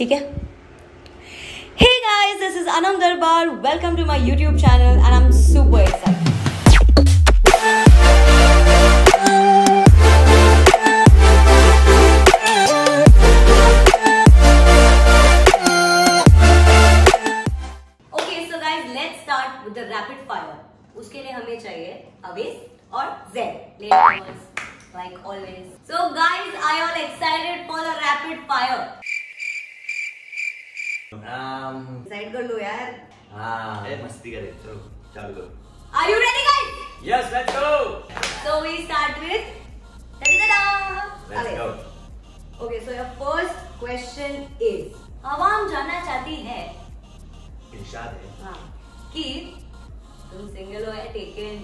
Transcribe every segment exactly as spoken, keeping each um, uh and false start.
ठीक है। Hey guys, this is Anam Darbar. Welcome to my YouTube channel and I'm super excited. Okay, so guys, let's start with the rapid fire. उसके लिए हमें चाहिए अवेज और Z. Like always. So guys, are you all excited for the rapid fire? Um, Decide कर लो यार. हाँ, मस्ती करें. चलो, चालू करो. Are you ready, guys? Yes, let's go. So we start with. Ta-da-da-da. Let's go. Okay, so your first question is. आवाम जानना चाहती है. इरशाद है. हाँ. कि तुम single हो या taken?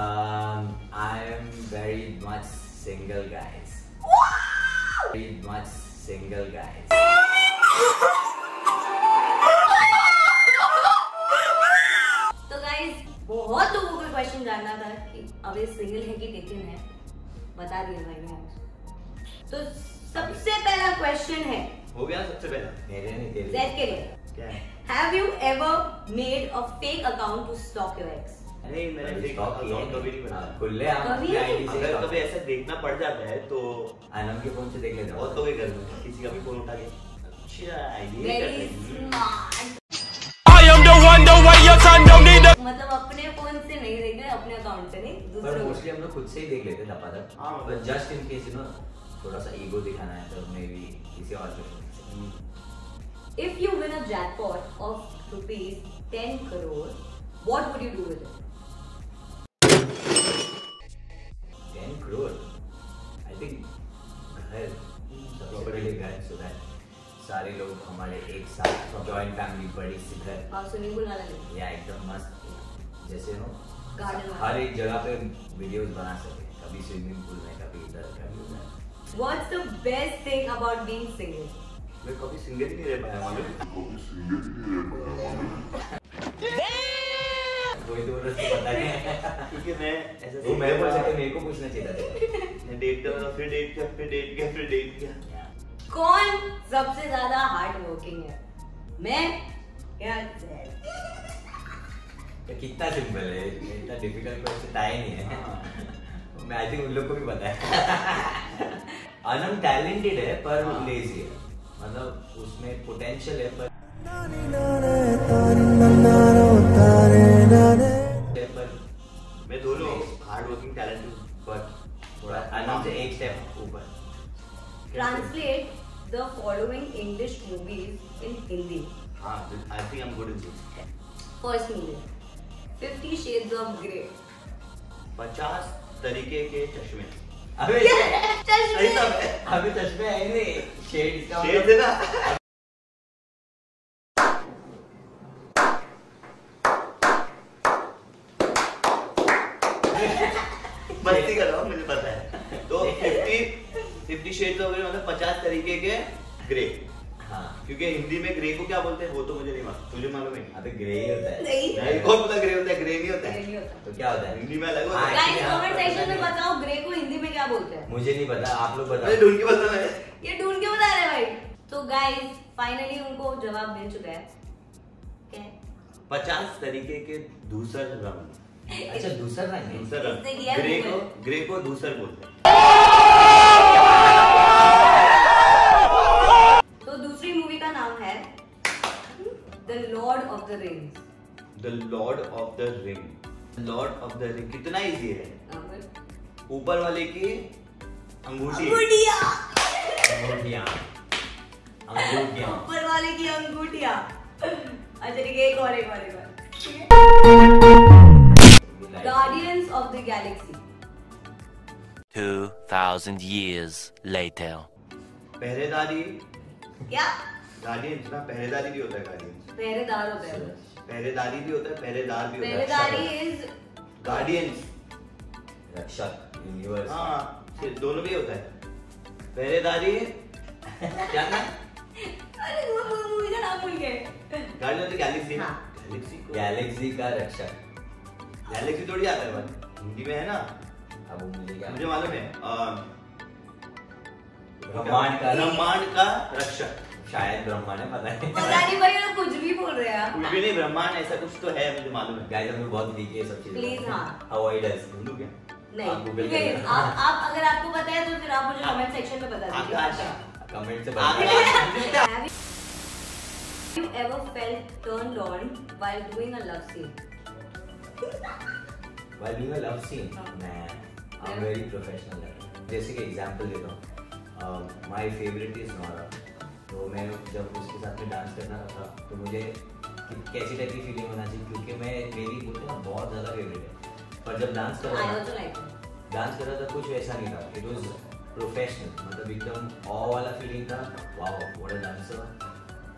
Um, I am very much single, guys. Wow. Very much single, guys. तो गाइस बहुत लोगों को क्वेश्चन जानना था कि अवेज सिंगल है कि टेकन है, बता दिया भाई ने. तो सबसे पहला क्वेश्चन है, हो गया सबसे पहला मेरे नहीं तेरे ज़ेड के लिए क्या है. Have you ever made a fake account to stalk your ex? अरे मैंने फेक अकाउंट कभी नहीं बनाया खुले आम. अगर कभी ऐसा देखना पड़ जाता है तो आनम के फोन से देख लेता हूं और कभी कर लूंगा, किसी का भी फोन उठा के. Very smart. I am the one, the way your son don't need a. मतलब अपने फोन से नहीं देखते, अपने अकाउंट से नहीं, दूसरों से. मोस्टली हम लोग खुद से ही देख लेते दफादफ. हाँ, बस just in case you know थोड़ा सा ईगो दिखाना है तो मे बी किसी और के फोन से. If you win a jackpot of rupees ten crore, what would you do with it? Ten crore, I think घर, property घर, so that सारे लोग हमारे एक साथ जॉइंट फैमिली बड़ी सी घर और स्विमिंग पूल वाला घर या एकदम मस्त जैसे हो गार्डन, हर एक जगह पे वीडियोस बना सके, कभी स्विमिंग पूल में कभी इधर कभी उधर. What's the best thing about being single? मैं कभी सिंगल ही नहीं रह पाया मालूम. कभी सिंगल ही नहीं रह पाया मालूम. कोई तो रस्ते पता नहीं क्योंकि मैं ऐसा वो मैं बोल सकता मेरे को पूछना चाहिए था. मैं डेट का फिर डेट का फिर डेट का फिर डेट का. कौन सबसे ज्यादा हार्ड वर्किंग है? मैं या ज़ेड? कितना सिंपल है, इतना डिफिकल्ट क्वेश्चन आया नहीं है. मैं आई थिंक उन लोग को भी पता है. अनम टैलेंटेड है पर लेजी है, मतलब उसमें पोटेंशियल है पर पर मैं दोनों हार्ड वर्किंग टैलेंटेड पर थोड़ा अनम से एक स्टेप ऊपर. Translate the following English movies in Hindi. Ah, I think I'm good at this. First movie, Fifty Shades of Grey. पचास तरीके के चश्मे. अबे चश्मे. अबे चश्मे है नहीं. Shades का. Shades है ना. मस्ती कर रहा हूँ मुझे पता है. तो fifty fifty shades of grey मतलब पचास तरीके के ग्रे. हाँ, क्योंकि हिंदी में ग्रे को क्या बोलते हैं वो तो मुझे नहीं मालूम. तुझे मालूम है? अबे ग्रे ही होता है. नहीं, नहीं कौन पता ग्रे होता है, ग्रे नहीं होता है. तो क्या होता है हिंदी में अलग होता है. गाइस कमेंट सेक्शन में बताओ ग्रे को हिंदी में क्या बोलते हैं. मुझे नहीं पता, आप लोग बताओ. ढूंढ के बता रहे हैं, ये ढूंढ के बता रहे हैं भाई. तो गाइस फाइनली उनको जवाब मिल चुका है. क्या पचास तरीके के दूसरा रंग? अच्छा दूसरा रंग, दूसरा रंग ग्रे को, ग्रे को दूसरा बोलते हैं. तो दूसरी मूवी का नाम है The Lord of the Rings. The Lord of the Ring. Lord of the Ring कितना इजी है. ऊपर वाले की अंगूठी. अंगूठिया. अंगूठिया. अंगूठिया. ऊपर वाले की अंगूठिया. अच्छा ठीक है, एक और एक और एक और. Guardians of the Galaxy. Two thousand years later. पहरेदारी. क्या? गार्डियन ना पहरेदारी भी होता है. गार्डियन पहरेदार होता है. पहरेदारी भी होता है, पहरेदार भी होता है. पहरेदारी इज गार्डियंस रक्षक यूनिवर्स. हाँ दोनों भी होता है पहरेदारी. क्या ना अरे वो मूवी का नाम भूल गए. गार्डियन तो गैलेक्सी. हाँ गैलेक्सी, गैलेक्सी का रक्षक. गैलेक्सी थोड़ी आता है हिंदी में है ना. अब मुझे क्या मुझे मालूम है. ब्रह्मांड का रक्षक. शायद ब्रह्मा ने पता नहीं पता नहीं भाई लोग कुछ भी बोल रहे हैं कुछ भी नहीं ब्रह्मा ने ऐसा कुछ तो है मुझे मालूम है गाइस हम बहुत वीक है सब चीज प्लीज हां अवॉइड अस बोलूं क्या नहीं आप आप अगर आपको पता है तो फिर आप मुझे कमेंट सेक्शन में बता दीजिए अच्छा कमेंट से बता Have you ever felt turned on while doing a love scene while doing a love scene man I'm very professional जैसे कि एग्जांपल दे दो माय फेवरेट इज नॉरा तो मैं जब उसके साथ में डांस करना था तो मुझे कैसी टाइप की फीलिंग होना चाहिए क्योंकि मैं मेरी बोलते ना बहुत ज़्यादा फेवरेट है पर जब डांस कर रहा था डांस कर रहा था कुछ ऐसा नहीं था इट वॉज प्रोफेशनल मतलब एकदम ऑ वाला फीलिंग था wow what a dancer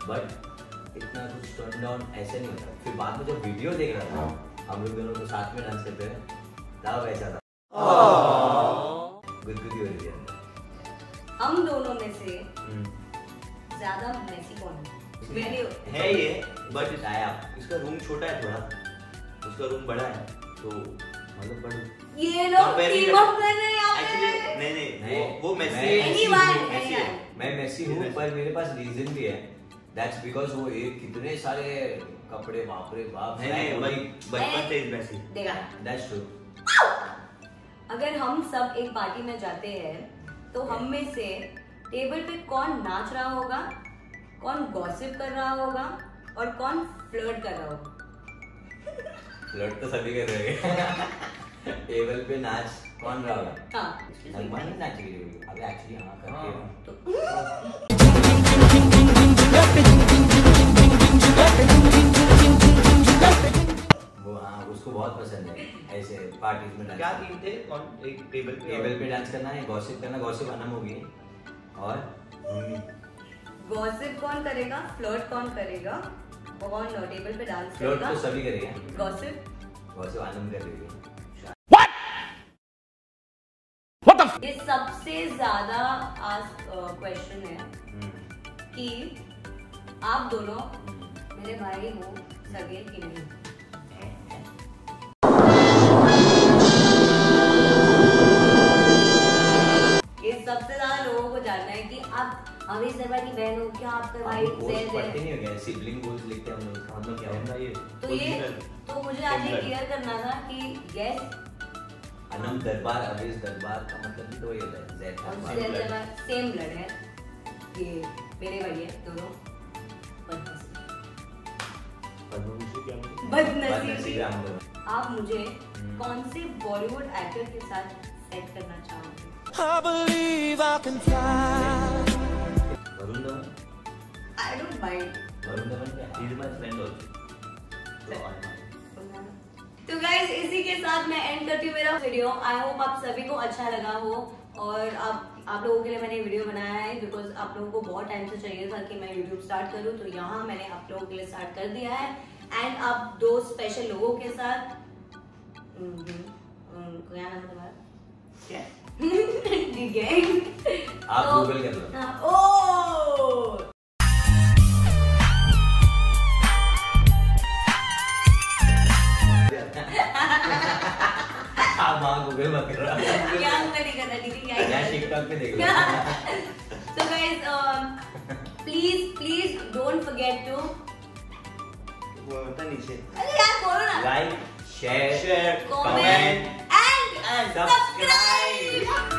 but इतना कुछ टर्न डाउन ऐसे नहीं होता फिर बाद में जब वीडियो देख रहा था हम लोग दोनों को साथ में डांस करते हैं तब ऐसा था गुदगुदी हो रही है हम दोनों में से ज़्यादा मैसी कौन है है ये बट आया इसका रूम छोटा है थोड़ा उसका रूम बड़ा है तो मतलब बड़ा ये लोग टीम अप कर रहे हैं यहाँ पे नहीं नहीं वो मैसी नहीं मैसी है मैं मैसी हूँ पर मेरे पास रीजन भी है दैट्स बिकॉज़ वो एक कितने सारे कपड़े बाप रे बाप नहीं भाई बचपन से मैसी देखा दैट्स ट्रू अगर हम सब एक पार्टी में जाते हैं तो हम में से टेबल पे कौन नाच रहा होगा कौन गॉसिप कर रहा होगा और कौन फ्लर्ट कर रहा होगा फ्लर्ट तो सभी कर रहे हैं टेबल पे नाच कौन रहा होगा हाँ नाच रही होगी अबे एक्चुअली हाँ करते वो हाँ उसको बहुत पसंद है ऐसे पार्टीज में क्या टीम थे कौन एक टेबल पे टेबल पे डांस करना है गॉसिप करना गॉसिप आना होगी और गॉसिप कौन करेगा फ्लर्ट कौन करेगा कौन टेबल पे डांस करेगा फ्लर्ट तो सभी करेगा गॉसिप गॉसिप आलम करेगा व्हाट व्हाट द ये सबसे ज्यादा आस्क क्वेश्चन है कि आप दोनों मेरे भाई हो सगे कि नहीं अवेज दरबार की बहन हो क्या आपका भाई ज़ैद पढ़ते नहीं हो गया सिबलिंग गोल्स लिखते हम लोग मतलब क्या होता है ये तो ये तो मुझे आज ये क्लियर करना था कि यस अनम दरबार अवेज दरबार का मतलब तो ये है ज़ैद दरबार सेम ब्लड है ये मेरे भाई है दोनों बदनसीब बदनसीब आप मुझे कौन से बॉलीवुड एक्टर के साथ सेट करना चाहोगे I believe I can fly I don't mind. He is my friend also. So I mind. तो guys इसी के साथ मैं end करती हूँ मेरा वीडियो. I hope आप सभी को अच्छा लगा हो और आप आप लोगों के लिए मैंने वीडियो बनाया है because आप लोगों को बहुत टाइम से चाहिए था कि मैं YouTube स्टार्ट करूँ तो यहाँ मैंने आप लोगों के लिए स्टार्ट कर दिया है and आप दो स्पेशल लोगों के साथ क्या नाम तुम्हारा क्या गैंग आप गूगल कर लो ओ गूगल मत कर रहा क्या नहीं करना दीदी क्या है टिकटॉक पे देख लो तो guys please please don't forget to वो होता नीचे अरे यार बोलो ना like share comment and subscribe